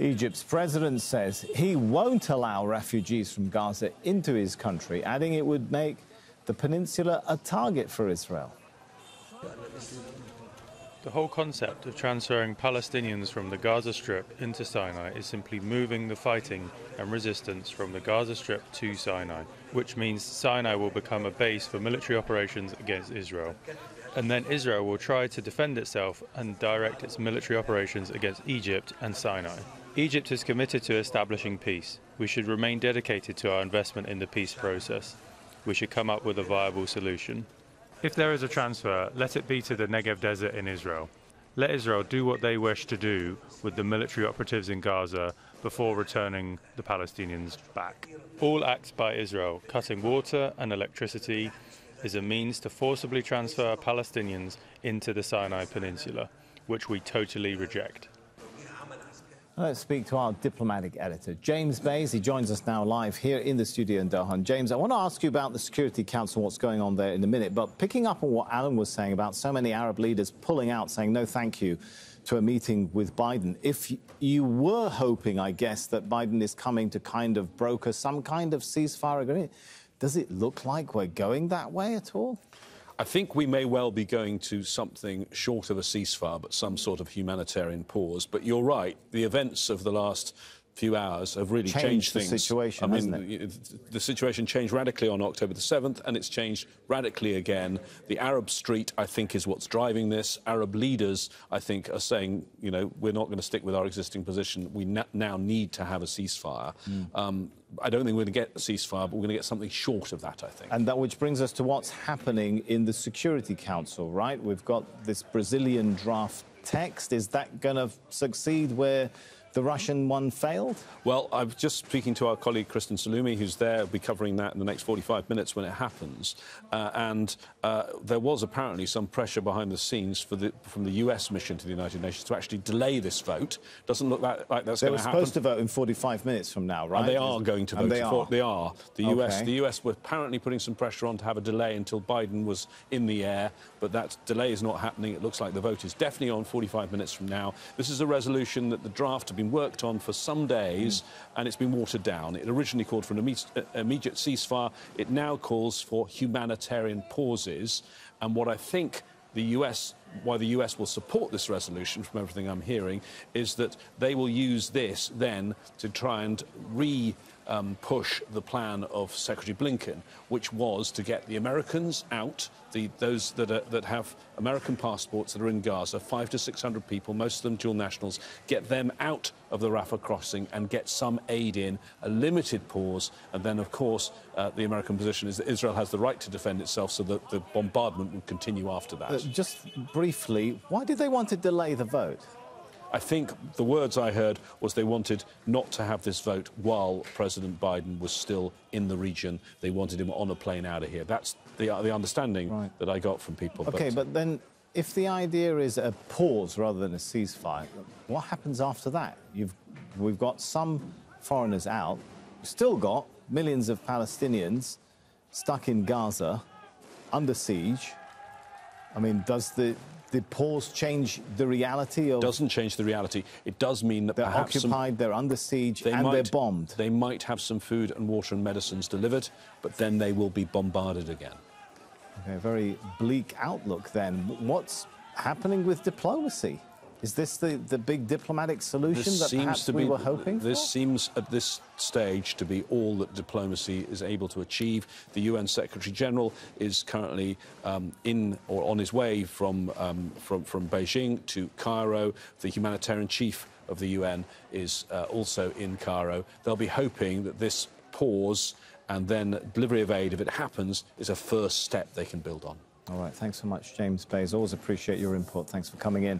Egypt's president says he won't allow refugees from Gaza into his country, adding it would make the peninsula a target for Israel. The whole concept of transferring Palestinians from the Gaza Strip into Sinai is simply moving the fighting and resistance from the Gaza Strip to Sinai, which means Sinai will become a base for military operations against Israel. And then Israel will try to defend itself and direct its military operations against Egypt and Sinai. Egypt is committed to establishing peace. We should remain dedicated to our investment in the peace process. We should come up with a viable solution. If there is a transfer, let it be to the Negev Desert in Israel. Let Israel do what they wish to do with the military operatives in Gaza before returning the Palestinians back. All acts by Israel, cutting water and electricity, is a means to forcibly transfer Palestinians into the Sinai Peninsula, which we totally reject. Let's speak to our diplomatic editor, James Bays. He joins us now live here in the studio in Doha. James, I want to ask you about the Security Council, what's going on there in a minute, but picking up on what Alan was saying about so many Arab leaders pulling out, saying no thank you to a meeting with Biden. If you were hoping, I guess, that Biden is coming to kind of broker some kind of ceasefire agreement, does it look like we're going that way at all? I think we may well be going to something short of a ceasefire, but some sort of humanitarian pause. But you're right, the events of the last few hours have really changed things. The situation, I mean, the situation changed radically on October the 7th, and it's changed radically again. The Arab street, I think, is what's driving this. Arab leaders, I think, are saying, you know, we're not going to stick with our existing position. We now need to have a ceasefire. I don't think we're going to get a ceasefire, but we're going to get something short of that, I think. And that which brings us to what's happening in the Security Council, right? We've got this Brazilian draft text. Is that going to succeed where the Russian one failed? Well, I'm just speaking to our colleague Kristen Salumi, who's there. I'll be covering that in the next 45 minutes when it happens. There was apparently some pressure behind the scenes from the US mission to the United Nations to actually delay this vote. Doesn't look like that's going to happen. They were supposed to vote in 45 minutes from now, right? And they are going to vote. They are. The US were apparently putting some pressure on to have a delay until Biden was in the air, but that delay is not happening. It looks like the vote is definitely on 45 minutes from now. This is a resolution that the draft to be worked on for some days, and it's been watered down. It originally called for an immediate ceasefire. It now calls for humanitarian pauses. And what I think why the US will support this resolution, from everything I'm hearing, is that they will use this then to try and push the plan of Secretary Blinken, which was to get the Americans out, those that have American passports that are in Gaza, 500 to 600 people, most of them dual nationals, get them out of the Rafah crossing and get some aid in, a limited pause, and then, of course, the American position is that Israel has the right to defend itself, so that the bombardment would continue after that. Just briefly, why did they want to delay the vote? I think the words I heard was they wanted not to have this vote while President Biden was still in the region. They wanted him on a plane out of here. That's the understanding that I got from people. OK, but then if the idea is a pause rather than a ceasefire, what happens after that? We've got some foreigners out, still got millions of Palestinians stuck in Gaza, under siege. I mean, does the pause change the reality? Of doesn't change the reality. It does mean that they're perhaps occupied, they're under siege, they're bombed. They might have some food and water and medicines delivered, but then they will be bombarded again. Okay, very bleak outlook then. What's happening with diplomacy? Is this the big diplomatic solution that perhaps we were hoping for? This seems at this stage to be all that diplomacy is able to achieve. The UN Secretary-General is currently in or on his way from Beijing to Cairo. The humanitarian chief of the UN is also in Cairo. They'll be hoping that this pause and then delivery of aid, if it happens, is a first step they can build on. All right, thanks so much, James Bays. Always appreciate your input. Thanks for coming in.